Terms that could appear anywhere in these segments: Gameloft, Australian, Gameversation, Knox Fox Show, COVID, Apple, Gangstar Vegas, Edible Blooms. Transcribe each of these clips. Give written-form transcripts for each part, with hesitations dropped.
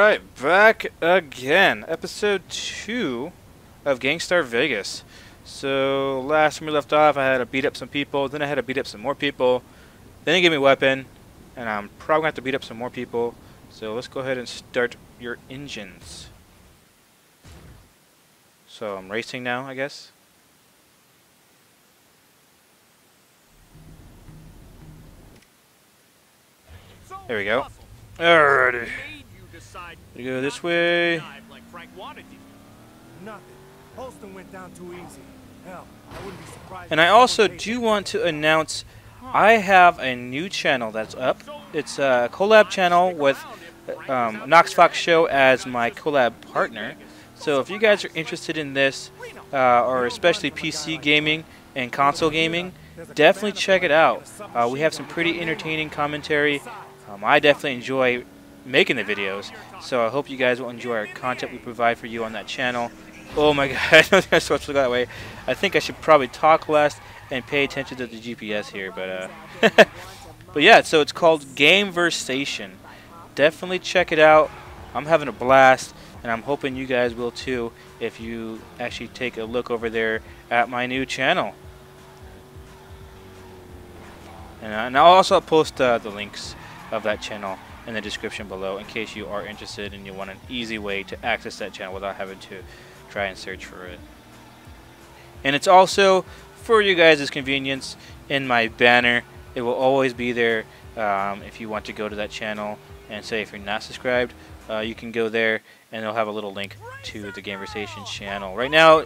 Alright, back again. Episode 2 of Gangstar Vegas. So, last time we left off, I had to beat up some people. Then I had to beat up some more people. Then he gave me a weapon. And I'm probably going to have to beat up some more people. So, let's go ahead and start your engines. So, I'm racing now, I guess. There we go. Alrighty. You go this way. And I also do want to announce I have a new channel that's up. It's a collab channel with Knox Fox Show as my collab partner. So if you guys are interested in this, or especially PC gaming and console gaming, definitely check it out. We have some pretty entertaining commentary. I definitely enjoy making the videos, so I hope you guys will enjoy our content we provide for you on that channel. Oh my god, I don't think I'm supposed to go that way. I think I should probably talk less and pay attention to the GPS here, but but yeah, so it's called Gameversation. Definitely check it out. I'm having a blast, and I'm hoping you guys will too if you actually take a look over there at my new channel. And I'll also post the links of that channel in the description below in case you are interested and you want an easy way to access that channel without having to try and search for it. And it's also for you guys' convenience in my banner. It will always be there if you want to go to that channel, and say if you're not subscribed, you can go there and they'll have a little link to the Gameversation channel. Right now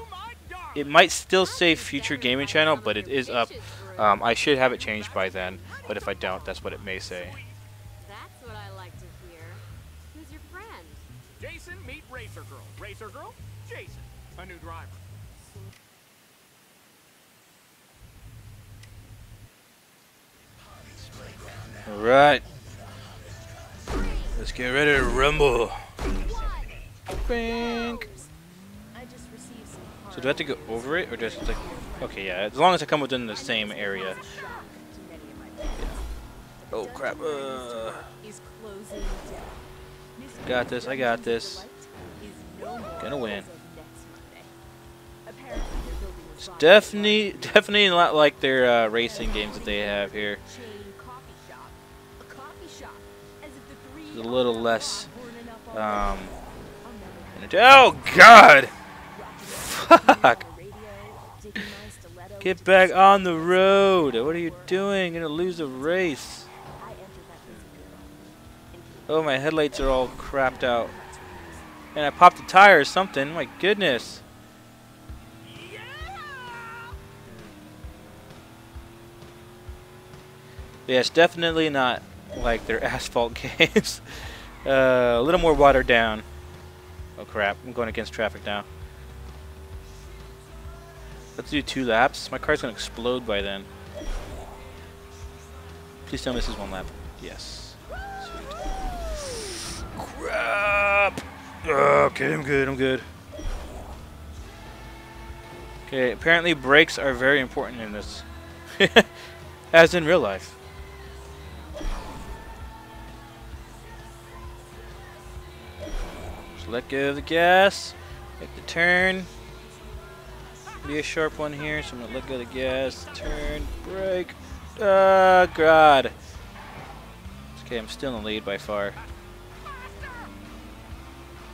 it might still say future gaming channel, but it is up. I should have it changed by then, but if I don't, that's what it may say. Racer girl, Jason, a new driver. All right, let's get ready to rumble. Bink. So do I have to go over it, or do I have to? Okay, yeah. As long as I come within the same area. Yeah. Oh crap! Got this. I got this. Gonna win. It's definitely not like their racing games that they have here. It's a little less. Oh God! Fuck! Get back on the road! What are you doing? You're gonna lose a race. Oh, my headlights are all crapped out. And I popped a tire or something. My goodness. Yeah. Yeah, it's definitely not like their asphalt games. A little more watered down. Oh crap, I'm going against traffic now. Let's do 2 laps. My car's going to explode by then. Please tell me this is 1 lap. Yes. Sweet. Crap. Okay, I'm good, I'm good. Okay, apparently brakes are very important in this. As in real life. Just let go of the gas. Make the turn. Be a sharp one here, so I'm gonna let go of the gas. Turn, brake. Oh, God. Okay, I'm still in the lead by far.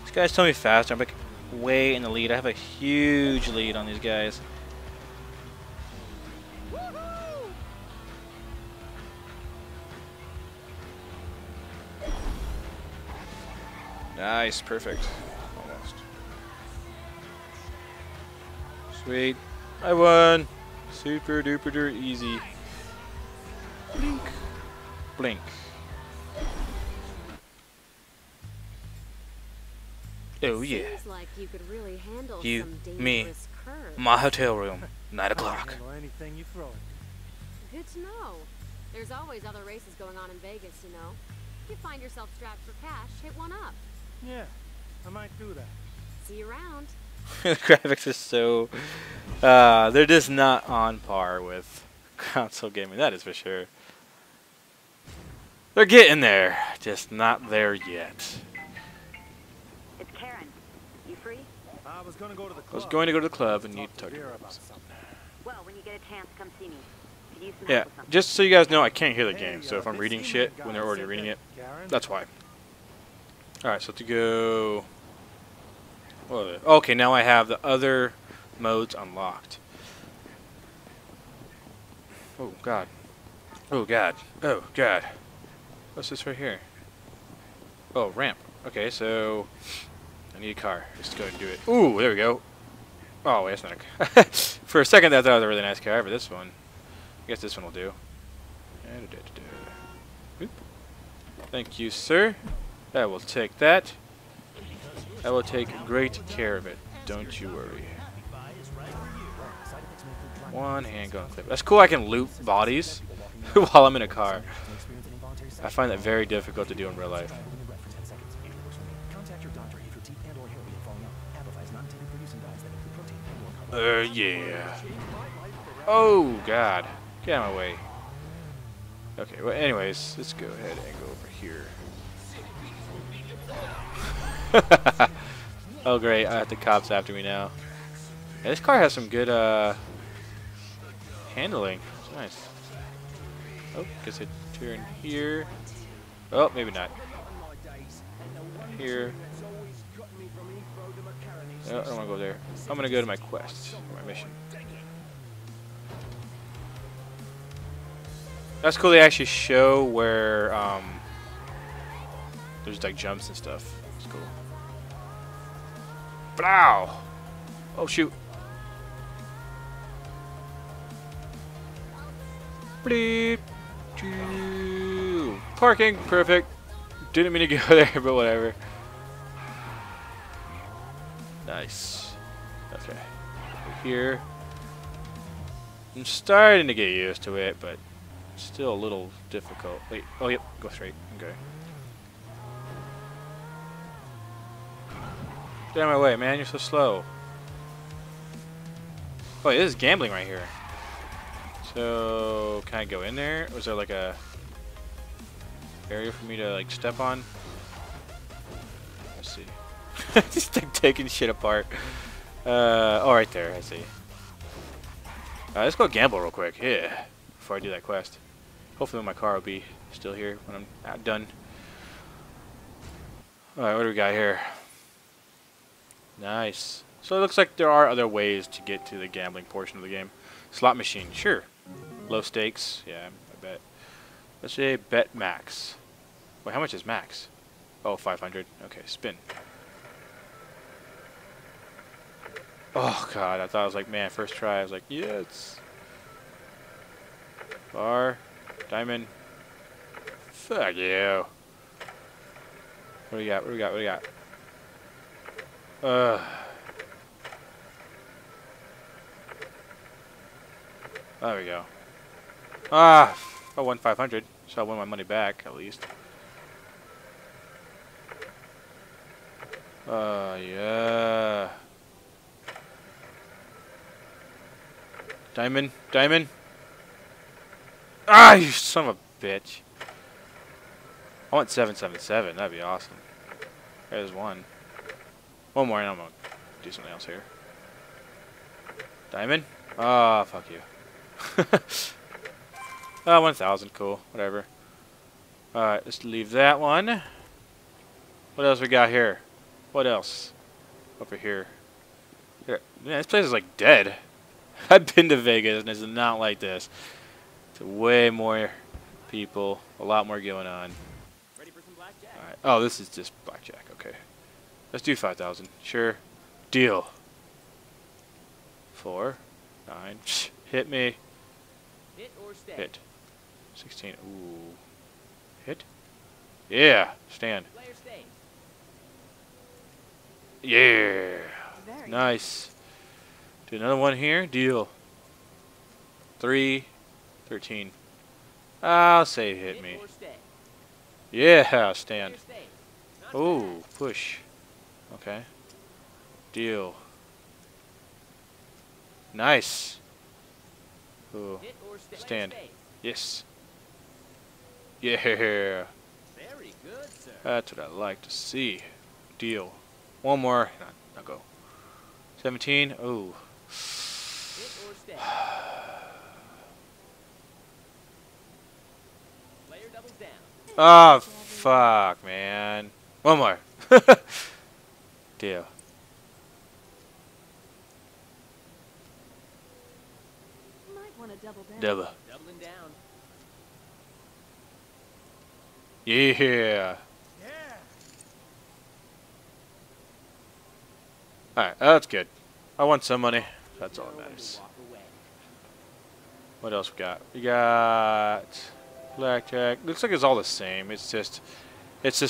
These guys tell me faster. I'm like way in the lead. I have a huge lead on these guys. Nice, perfect. Almost. Sweet. I won. Super duper easy. Blink. Blink. Oh yeah. Like you, could really handle you some me, curves. My hotel room, 9 o'clock. Good to know. There's always other races going on in Vegas, you know. If you find yourself strapped for cash, hit one up. Yeah, I might do that. See you around. The graphics are so they're just not on par with console gaming. That is for sure. They're getting there, just not there yet. free? I was going to go to the club. And you talked about something. Well, when you get a chance, come see me. Can you yeah, just so you guys know, I can't hear the game, so if I'm reading shit when they're already reading it, that's why. Alright, so to go... Okay, now I have the other modes unlocked. Oh, God. Oh, God. Oh, God. What's this right here? Oh, ramp. Okay, so... I need a car. Just go and do it. Ooh, there we go. Oh, wait, that's not a car. For a second, I thought it was a really nice car, but this one... I guess this one will do. Oop. Thank you, sir. I will take that. I will take great care of it. Don't you worry. One handgun clip. That's cool. I can loot bodies while I'm in a car. I find that very difficult to do in real life. Yeah. Oh, God. Get out of my way. Okay, well, anyways, let's go ahead and go over here. Oh great, I have the cops after me now. Yeah, this car has some good handling. It's nice. Oh, guess I turn here. Oh, maybe not. Here. Oh, I don't want to go there. I'm going to go to my quest, my mission. That's cool. They actually show where there's like jumps and stuff. It's cool. Blow! Oh shoot! Bleep. Parking, perfect. Didn't mean to go there, but whatever. Nice. Okay. Over here. I'm starting to get used to it, but still a little difficult. Wait. Oh yep. Go straight. Okay. Get out of my way, man. You're so slow. Oh, this is gambling right here. So, can I go in there? Or is there like a area for me to like step on? Let's see. Just like taking shit apart. Oh, right there. I see. Let's go gamble real quick. Yeah. Before I do that quest. Hopefully my car will be still here when I'm out done. Alright, what do we got here? Nice. So it looks like there are other ways to get to the gambling portion of the game. Slot machine, sure. Low stakes, yeah, I bet. Let's say bet max. Wait, how much is max? Oh, 500. Okay, spin. Oh, God, I thought I was like, man, first try. I was like, yeah, it's... Bar, diamond. Fuck you. What do we got? There we go. Ah, I won 500, so I won my money back at least. Yeah. Diamond, diamond. Ah, you son of a bitch. I want 777. That'd be awesome. There's one. One more and I'm gonna do something else here. Diamond? Ah, oh, fuck you. 1,000, cool, whatever. Alright, let's leave that one. What else we got here? What else? Over here. Here. Man, this place is like dead. I've been to Vegas and it's not like this. It's way more people, a lot more going on. Ready for some blackjack? Alright. Oh, this is just blackjack, okay. Let's do 5,000. Sure. Deal. 4, 9. Psh, hit me. Hit or stay. Hit. 16. Ooh. Hit. Yeah. Stand. Player stays. Yeah. Very nice. Do another one here. Deal. 3, 13. I'll say hit me. Or stay. Yeah. Stand. Ooh. Push. Okay. Deal. Nice. Ooh. Stand. Yes. Yeah. That's what I like to see. Deal. One more. I'll go. 17. Ooh. Oh, fuck, man. One more. Deal. Double. Doubling down. Yeah. Alright, that's good. I want some money. That's all that matters. What else we got? We got blackjack. Looks like it's all the same. It's just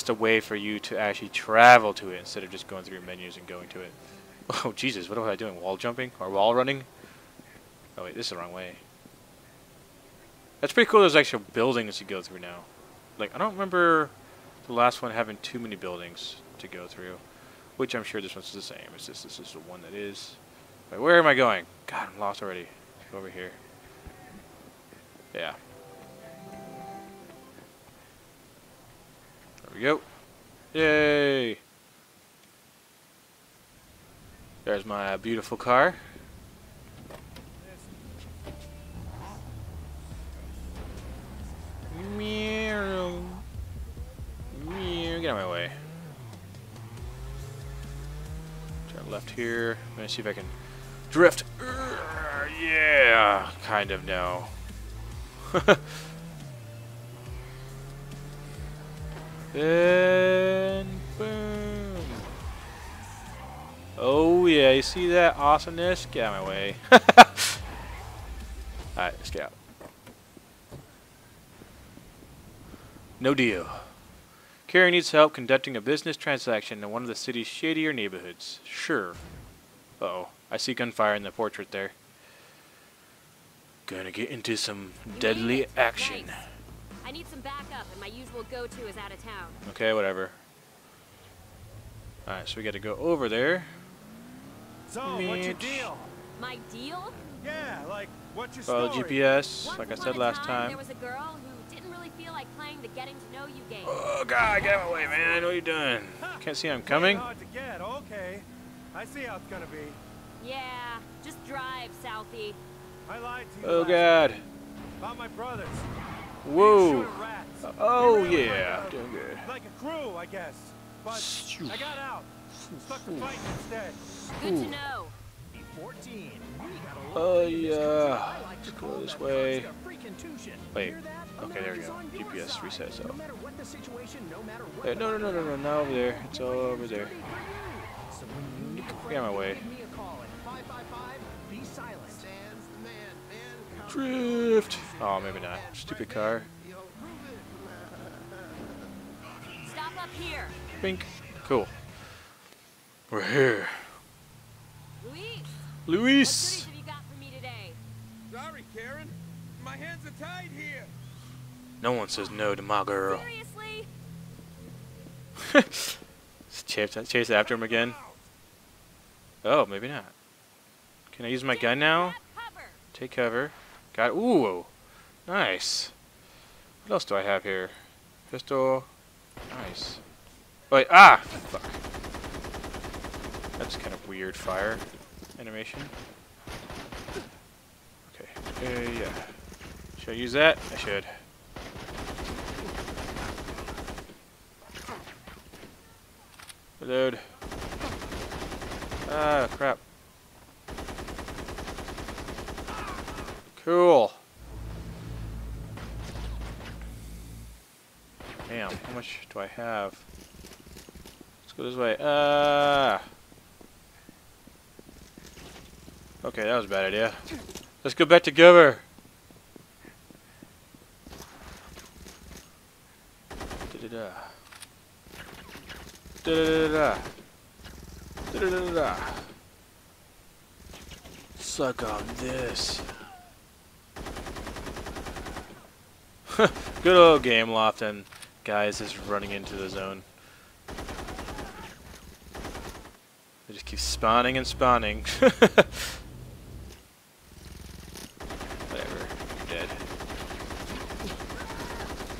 a way for you to actually travel to it instead of just going through your menus and going to it. Oh Jesus, what am I doing? Wall jumping? Or wall running? Oh wait, this is the wrong way. That's pretty cool, there's actual buildings to go through now. Like, I don't remember the last one having too many buildings to go through. Which I'm sure this one's the same. It's just this is the one that is. Wait, where am I going? God, I'm lost already. Over here. Yeah. There we go. Yay! There's my beautiful car. Meow. Meow. Get out of my way. Turn left here. I'm gonna see if I can drift. Yeah, kind of no. Then boom. Oh yeah, you see that awesomeness? Get out of my way. All right, let's get out. No deal. Carrie needs help conducting a business transaction in one of the city's shadier neighborhoods. Sure. Uh-oh. I see gunfire in the portrait there. Gonna get into some deadly action. Nice. I need some backup and my usual go-to is out of town. Okay, whatever. Alright, so we gotta go over there. So, what's your deal? My deal? Yeah, like, what's your story? Follow GPS, like I said last time. There was a girl who feel like playing the getting to know you game. Oh God, get out of my way, man. What are you doing? Can't see I'm coming. Hard to get. Okay. I see how it's gonna be. Yeah, just drive, Southie. I lied to you. Oh God. About my brothers. Whoa. Oh yeah. Doing good. Like a crew, I guess. But I got out. Stuck to fighting instead. Good to know. B14. Oh yeah. Let's go this way. Wait. Okay, there we go. GPS resets. So. Hey, no, not over there. It's all over there. Get out of my way. Drift! Oh, maybe not. Stupid car. Stop up here. Bink. Cool. We're here. Luis! What have you got for me today? Sorry, Karen. My hands are tied here. No one says no to my girl. Seriously? chase after him again. Oh, maybe not. Can I use my gun now? Take cover. Got it. Ooh, nice. What else do I have here? Pistol. Nice. Wait. Ah. Fuck. That's kind of weird. Fire animation. Okay. Yeah. Should I use that? I should. Reload. Ah, crap. Cool. Damn, how much do I have? Let's go this way. Okay, that was a bad idea. Let's go back to Giver. Da-da-da. Suck on this. Good old Gameloft and guys is running into the zone. They just keep spawning and spawning. Whatever.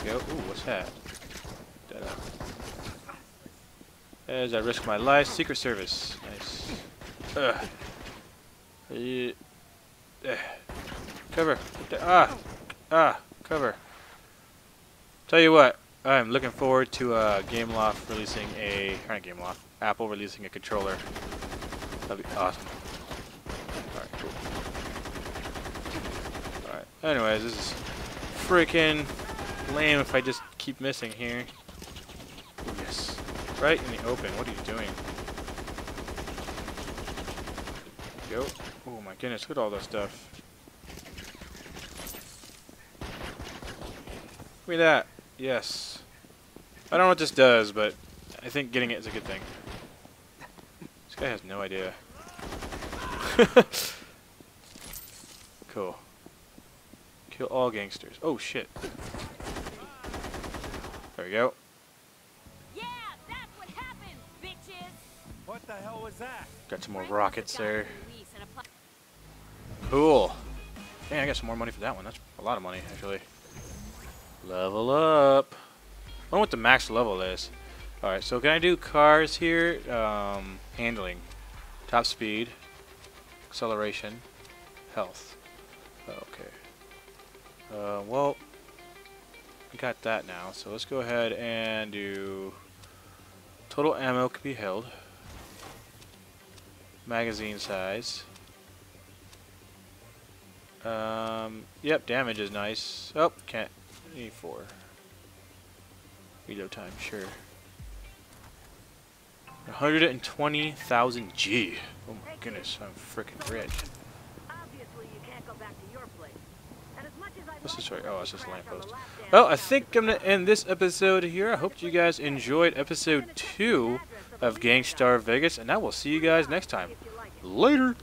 You're dead. Go. Ooh, what's that? As I risk my life, Secret Service. Nice. Cover. Cover. Tell you what, I'm looking forward to Gameloft releasing a, or not Gameloft, Apple releasing a controller. That'd be awesome. Alright, cool. Alright, anyways, this is freaking lame if I just keep missing here. Oh, yes. Right in the open, what are you doing? Yo. Oh my goodness, look at all that stuff. Give me that. Yes. I don't know what this does, but I think getting it is a good thing. This guy has no idea. Cool. Kill all gangsters. Oh shit. There we go. Yeah, that's what happened, bitches. What the hell was that? Got some more rockets there. Cool. Dang, I got some more money for that one. That's a lot of money, actually. Level up. I wonder what the max level is. Alright, so can I do cars here? Handling. Top speed. Acceleration. Health. Okay. Well, we got that now. So let's go ahead and do... Total ammo can be held. Magazine size. Yep, damage is nice. Oh, can't. Need 4. Reload time, sure. 120,000 G. Oh my goodness, I'm freaking rich. Obviously, you can't go back to your place. And as much as I what's this right? Oh, it's just a lamppost. Well, I think I'm gonna end this episode here. I hope you guys enjoyed episode 2 of Gangstar Vegas, and I will see you guys next time. Later.